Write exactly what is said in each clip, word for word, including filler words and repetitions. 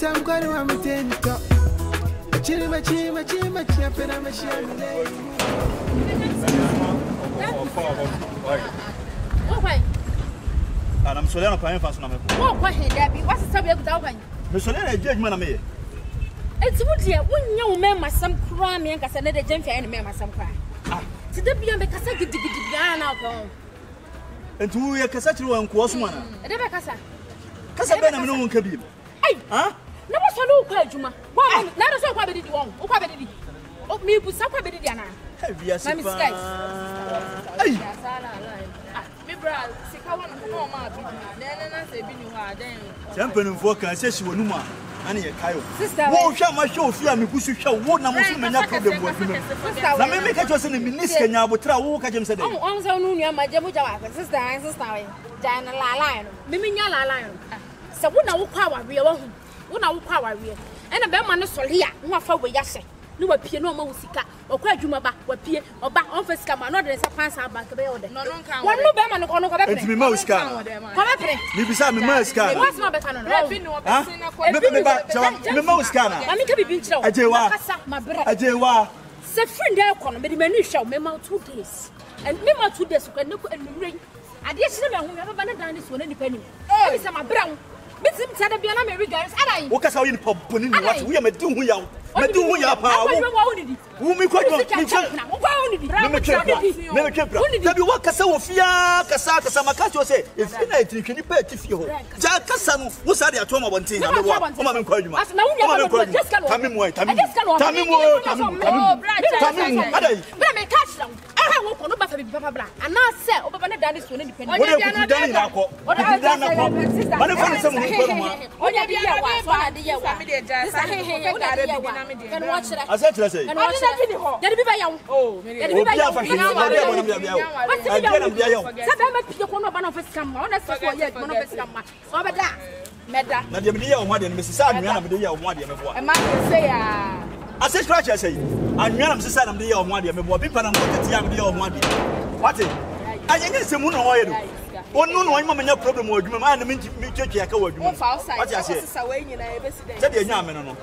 Tam kwa nwa mtento Chiri machi machi machi apena machi amile Wapwai Ana msolea na kwa mfansu na mepo Wapwai hedabi, wasi sabi ya kuta wapwai Msolea na ejia jima na meye Eti wudia, unya umema samkura mienka sanede jemfia eni mema samkura Tidebi yambe kasa gidigidigi ana wapwa Eti uye kasa chiri wa mkuwasu mwana Edebe kasa Kasa bena minu mkabibu Huh? No, so no, Juma. Why? Not a so quality one. Oh, quality. Oh, me, put some quality. Yes, I'm Miss Guys. Me, brother, sick. I want to go on my business. Then I say, you are then. Champion of work, I say, she will no more. Annie, a coyote. Sister, won't shut my show. See, I'm a pussy show. What number of men are problem with me? Let me make a choice in the minister and I will try to walk at him. Oh, I'm so new. My Jamuja, sister, and sister, Diana Lion. Miminia Lion. So when I walk out, we are home. When I walk out, we are. And a bellman is here. No one for we are saying. No one pay no more sika. Or quite Jumaba, or pay or back office come. Another is a pass out back the order. No one can. One no bellman on over. It's me mouse car. Come up here. You beside me mouse car. What's my better? No, I've been no. Huh? Maybe me back. Me mouse car. I mean, can be beat down. Ajewa. My brother. Ajewa. Say friend, I come. Me the menu show. Me mount two days. And me mount two days. You can look and ring. I just remember who never been down this one any penny. Oh, it's my brown. Misim tada biana me regards adai wo kasa wo ni poponi ni what we am do hu yawo me do hu ya pa wo wo mi kwajo mi kwajo na wo kwa wo ni di me me kwajo me me kwajo tabi wo kasa wo fia kasa kasa makacho se e fi na etritwe ni pa etifi ho ja kasa no wo sa de ato ma bontin na me wo o ma me kwajo ma na wo ni ma just kan tami mo tami tami mo tami tami adai bra me catch la aha wo ko no ba fa bi papa bra ana se o baba na dani so na ni pani wo ni dani na ko wo dani na ko ma ne fa se mo I said to say, oh, maybe I Oh no no, I'm not making a problem with you. My name is Michelle. I can't with you. What I say? That is not me no no.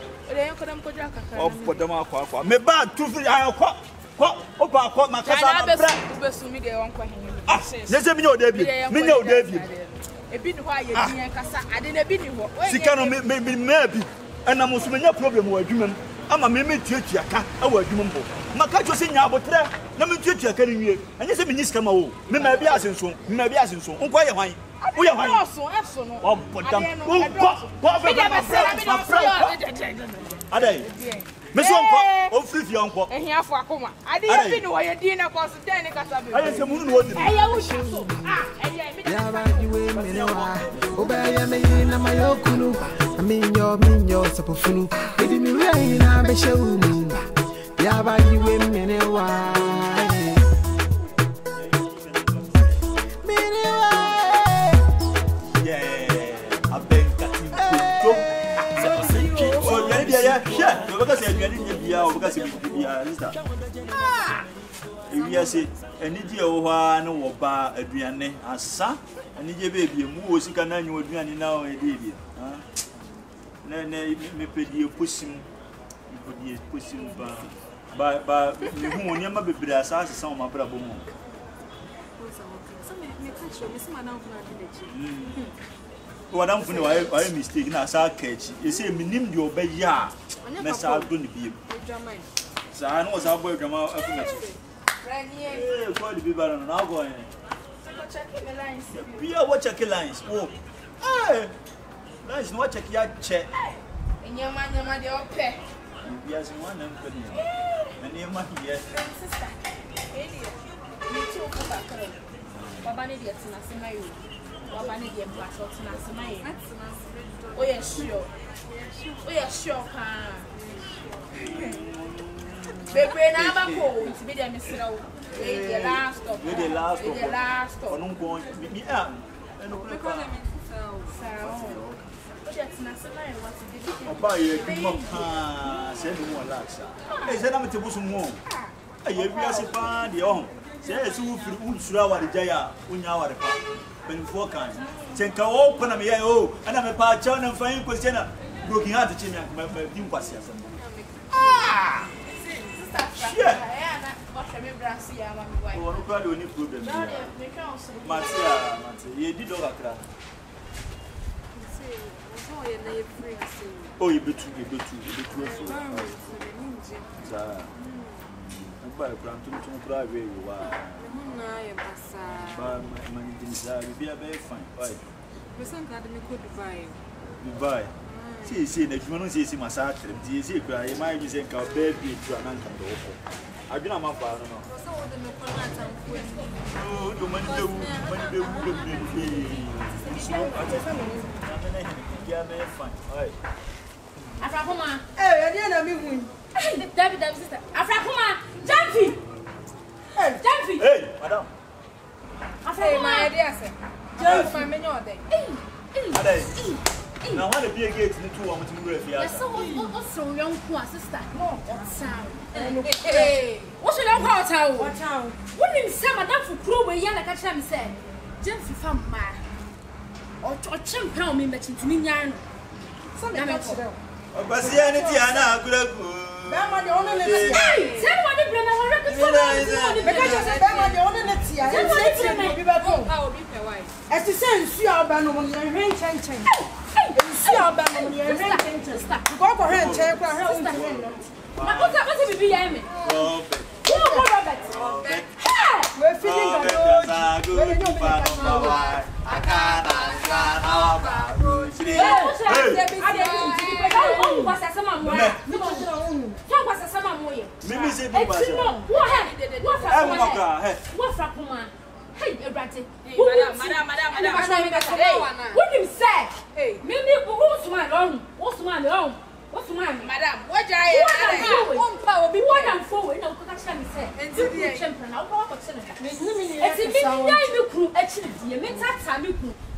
Oh, put them out. What? Me bad. Two three. I what? What? Oh, bad. What? My cousin. My brother. Ah, this is me no David. Me no David. A bit why you didn't cast. I didn't be no. See, can me me maybe. And I'm not making a problem with you. I'm a meme teacher. I can't with you. My cousin. I can't with you. Na me tutu aka nwie enye se minister ma wo me ma bia senso me ma bia senso nkwa ye hwan wo ye hwan so eso no o bodam wo wo be be se adai me so nkwa o free fi nkwa ehiafo akoma ade ye bi ni wo ye di na ko so den ni kasa be aye se munu no di aye wo so ah aye me ya ba di we me no wa o ba ye me na ma yokunu aminyo minyo sapofunu edi mi we na be she wu mu ya ba di we me no wa because you are in India, because you are in India, sister. Ah, you are saying, "Any day you are no oba, you are ne asa. Any day baby, you move, you can you are doing now, baby. Ah, ne ne me pedi pushing, me pedi pushing ba ba ba. Me who only am a baby asa, sister, I am a bravo man. So me me catch you, me see my name on the what I'm funny, I mistake. Now, I catch. You say, "Minim do obey ya." Mess up, don't be. So I know what's up with your mouth. Hey, call the people and I'll go in. Pia, what check your lines? Oh, hey, lines, what check your check? And your man, your man, your pet. Yes, one and put you. And your man, yes, sister. Idiot. You took back. Baba, idiot, and I see my. Oh, yeah, sure. Oh, yeah, sure. They bring our cold. It's been a mistake. We're the last of. We're the last of. We're the last of. I'm going. Me up. We call them so. That's not so nice. What's the difference? Buy you a mug. Ah, send me more lads. Hey, send me to buy some more. Hey, you be as far the home. Say, so we feel unsure. We jaya. Unyawa the. When you walk on, think I open a me, oh, and I'm a part of the fine questioner. broken heart to change my team was here. Ah! Oh, you bet you bet you I am be a very fine. Why? See, see, the human is my side. I might be saying, I'll be to an uncle. I do not know. Oh, the money, the woman, Afrakuma. Hey, I didn't have David, David, sister. Afrakuma, Jamfi. Hey, Jamfi. Hey, madam. Afrakuma, my idea, sir. Jamfi, my menu all day. Hey, hey. Now, how the beer gets into two hours to move here? That's so. What's wrong, young poor sister? No, that's sound. Hey, what's wrong, poor town? What town? Wouldn't some madam for crew where Yana Kacham said? Jamfi found my. Or Chim Pound me betting to me, Yan. Something else. But see, I need Tiana. Good. That money only lets you. Tell what you bring our records for. Because you said that money only lets you. Tell what you bring people home. I will be your wife. As you say, you see our banner when you're in change. You see our banner when you're in change. Go for her and check her own. My mother must be behind me. Robert. Robert. We're feeling the road. We're feeling the road. I can't stand over road. Hey. Hey. Who was a summer? Who was a summer? Mimi said, what happened? What Frakuma? Hey, Ratty, Madame, Madame, Madame, Madame, Madame, what you say? Hey, Mimi, who's my own? What's my own? What's my Madame? What I won't power be one and forward. No, because I said, and to be a champion, I'll go up to the Miss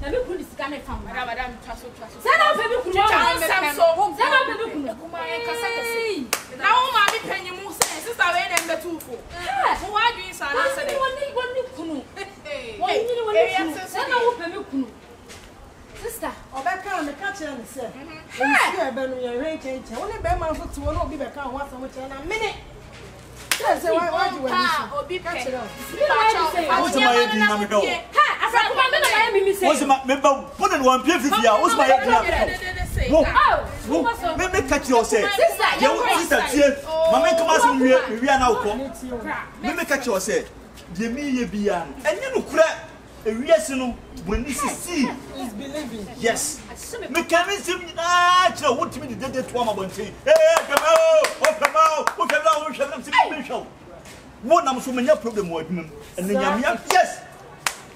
I look who's coming from Madame Tasso. Set up a little child, so won't set up a little Kumai. Now, my penny moves, sister, and the two. Why do you say one day one look? Why do you want to send out a look? Sister, or back on the catcher, sir. Here, Ben, we are arranging. Only Ben, my foot will be back on once a minute. Yes, why do I? Or be catching up. What's my idea? What's my member? One and one, please. What's my idea? Whoa, let me catch yourself. You want to see that? Mamma, come on, we are now. Let me catch yourself. Give me a beer. And you crack. Yes, no, when this is seen, is believing. Yes, mechanism. Ah, what do you mean? Did it one about tea? Hey, come out, come out, come out, come out, come out. One, I'm so many problem with him. And then, yes.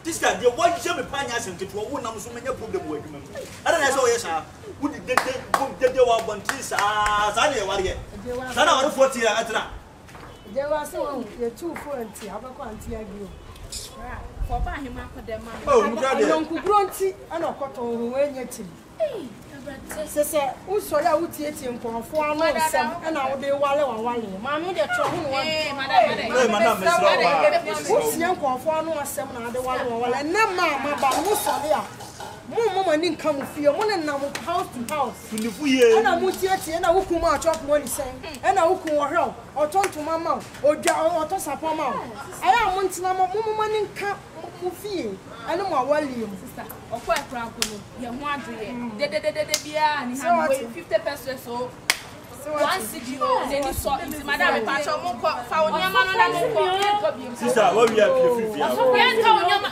This guy, the one jam a pioneers and get one number so many problem with him. And I saw, yes, sir. Would you get the one one trees? Ah, Sadia, what here? None of the forty at that. There was two forty, I have a quantity. Papa, him after the man. Oh, brother, Uncle Bronte, and a cotton who went yet. Hey, sister, who saw out yet him for four months, and I will be wallow and wallow. Mamma, they're trouble, eh, madame, madame, who's young for four or seven other wallow, and now, mamma, but who's there? More money come with your one and now house to house. And I would yet, and I will come out of money saying, and I will come around or talk to mamma or down or toss upon mouth. I am once now, more money come with you. I know my value, sister, or quite proud. You're wondering, fifty pesos so. One city, then you saw it, Madame Pacho, found your man. Sister, what we have here,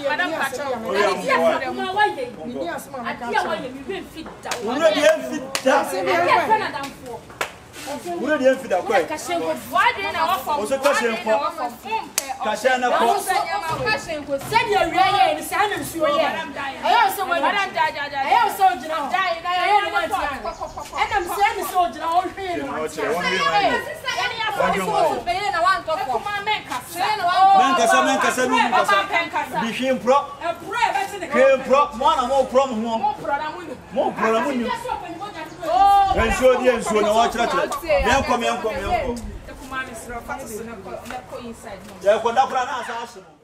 Madame Pacho, I I I One